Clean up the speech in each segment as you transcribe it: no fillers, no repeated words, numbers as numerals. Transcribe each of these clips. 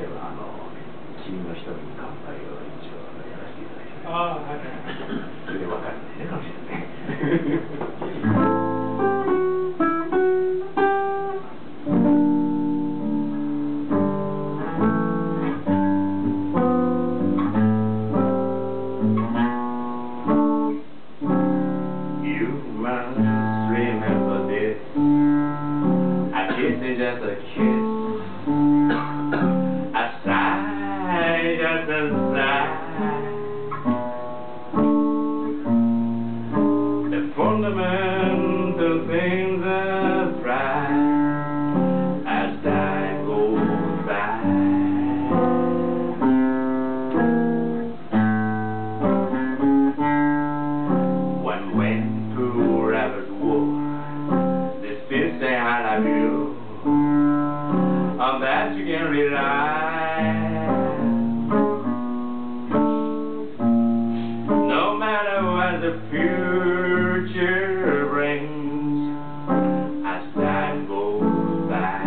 では君の一人に乾杯を一応やらせていただきます。それで分かるんですね、かもしれない。Just a kiss, a sigh, just a sigh. The fundamental things are bright as time goes by. One went to Rabbit Wood, they still say I love you. On that you can rely. No matter what the future brings, as time goes by.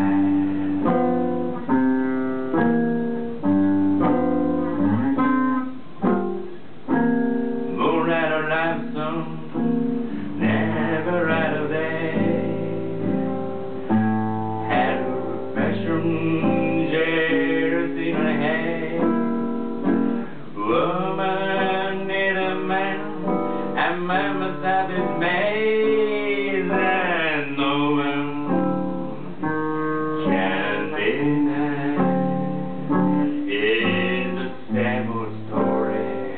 Moonlight or love song, never out of day. Woman need a man, and man must have his mate, and no one can deny. It's the same old story,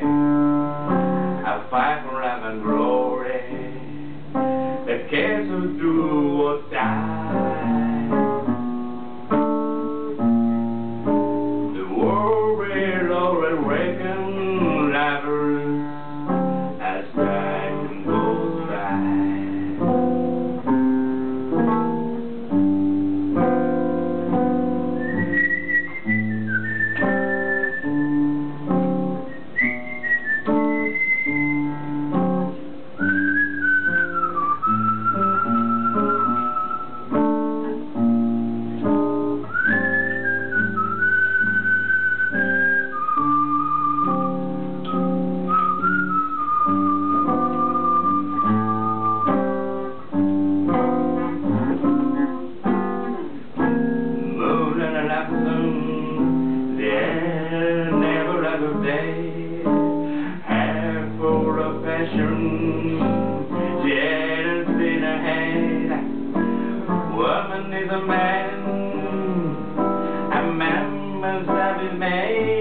a fight for love and glory. The case of do or die. Woman is a man must have been made.